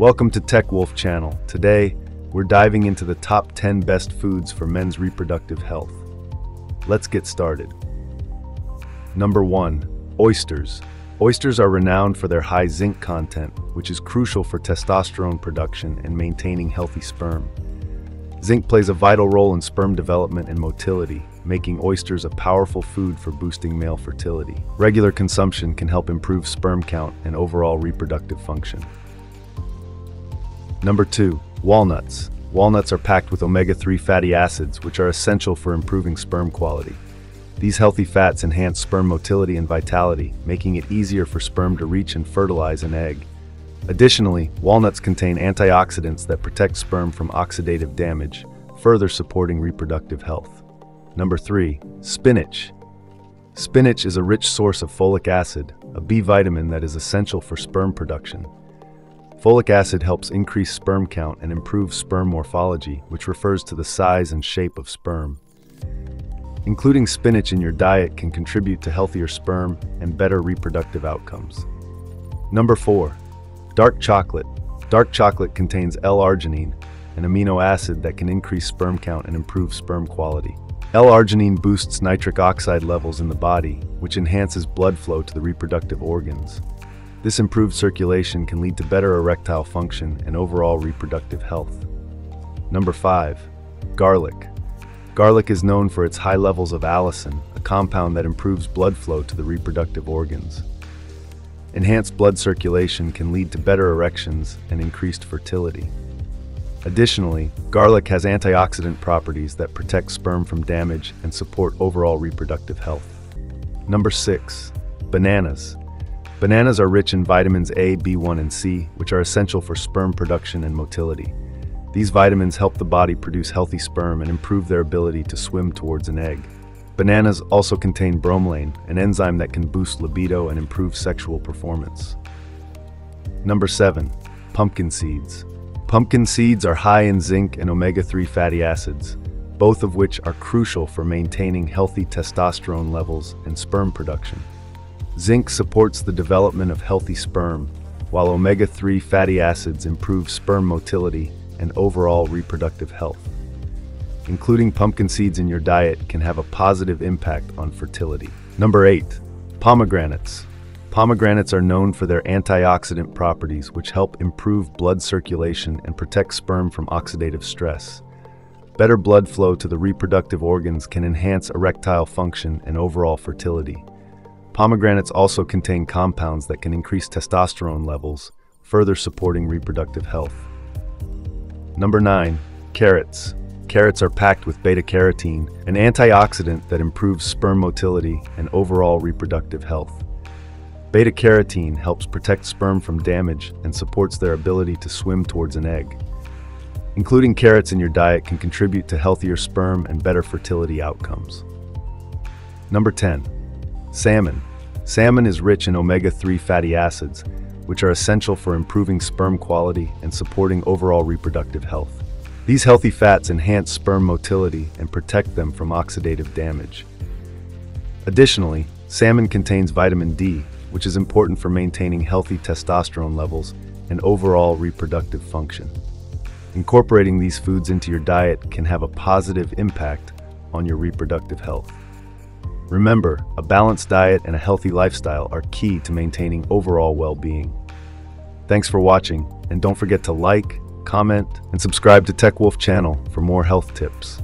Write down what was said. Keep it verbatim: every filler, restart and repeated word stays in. Welcome to TechWolf channel. Today, we're diving into the top ten best foods for men's reproductive health. Let's get started. Number one, oysters. Oysters are renowned for their high zinc content, which is crucial for testosterone production and maintaining healthy sperm. Zinc plays a vital role in sperm development and motility, making oysters a powerful food for boosting male fertility. Regular consumption can help improve sperm count and overall reproductive function. Number two, walnuts. Walnuts are packed with omega three fatty acids, which are essential for improving sperm quality. These healthy fats enhance sperm motility and vitality, making it easier for sperm to reach and fertilize an egg. Additionally, walnuts contain antioxidants that protect sperm from oxidative damage, further supporting reproductive health. Number three, spinach. Spinach is a rich source of folic acid, a B vitamin that is essential for sperm production. Folic acid helps increase sperm count and improve sperm morphology, which refers to the size and shape of sperm. Including spinach in your diet can contribute to healthier sperm and better reproductive outcomes. Number four, dark chocolate. Dark chocolate contains L-arginine, an amino acid that can increase sperm count and improve sperm quality. L-arginine boosts nitric oxide levels in the body, which enhances blood flow to the reproductive organs. This improved circulation can lead to better erectile function and overall reproductive health. Number five, garlic. Garlic is known for its high levels of allicin, a compound that improves blood flow to the reproductive organs. Enhanced blood circulation can lead to better erections and increased fertility. Additionally, garlic has antioxidant properties that protect sperm from damage and support overall reproductive health. Number six, bananas. Bananas are rich in vitamins A, B one, and C, which are essential for sperm production and motility. These vitamins help the body produce healthy sperm and improve their ability to swim towards an egg. Bananas also contain bromelain, an enzyme that can boost libido and improve sexual performance. Number seven, pumpkin seeds. Pumpkin seeds are high in zinc and omega three fatty acids, both of which are crucial for maintaining healthy testosterone levels and sperm production. Zinc supports the development of healthy sperm, while omega three fatty acids improve sperm motility and overall reproductive health. Including pumpkin seeds in your diet can have a positive impact on fertility. Number eight, pomegranates. Pomegranates are known for their antioxidant properties, which help improve blood circulation and protect sperm from oxidative stress. Better blood flow to the reproductive organs can enhance erectile function and overall fertility. Pomegranates also contain compounds that can increase testosterone levels, further supporting reproductive health. Number nine, carrots. Carrots are packed with beta-carotene, an antioxidant that improves sperm motility and overall reproductive health. Beta-carotene helps protect sperm from damage and supports their ability to swim towards an egg. Including carrots in your diet can contribute to healthier sperm and better fertility outcomes. Number ten, salmon. Salmon is rich in omega three fatty acids, which are essential for improving sperm quality and supporting overall reproductive health. These healthy fats enhance sperm motility and protect them from oxidative damage. Additionally, salmon contains vitamin D, which is important for maintaining healthy testosterone levels and overall reproductive function. Incorporating these foods into your diet can have a positive impact on your reproductive health. Remember, a balanced diet and a healthy lifestyle are key to maintaining overall well-being. Thanks for watching, and don't forget to like, comment, and subscribe to TechWolf channel for more health tips.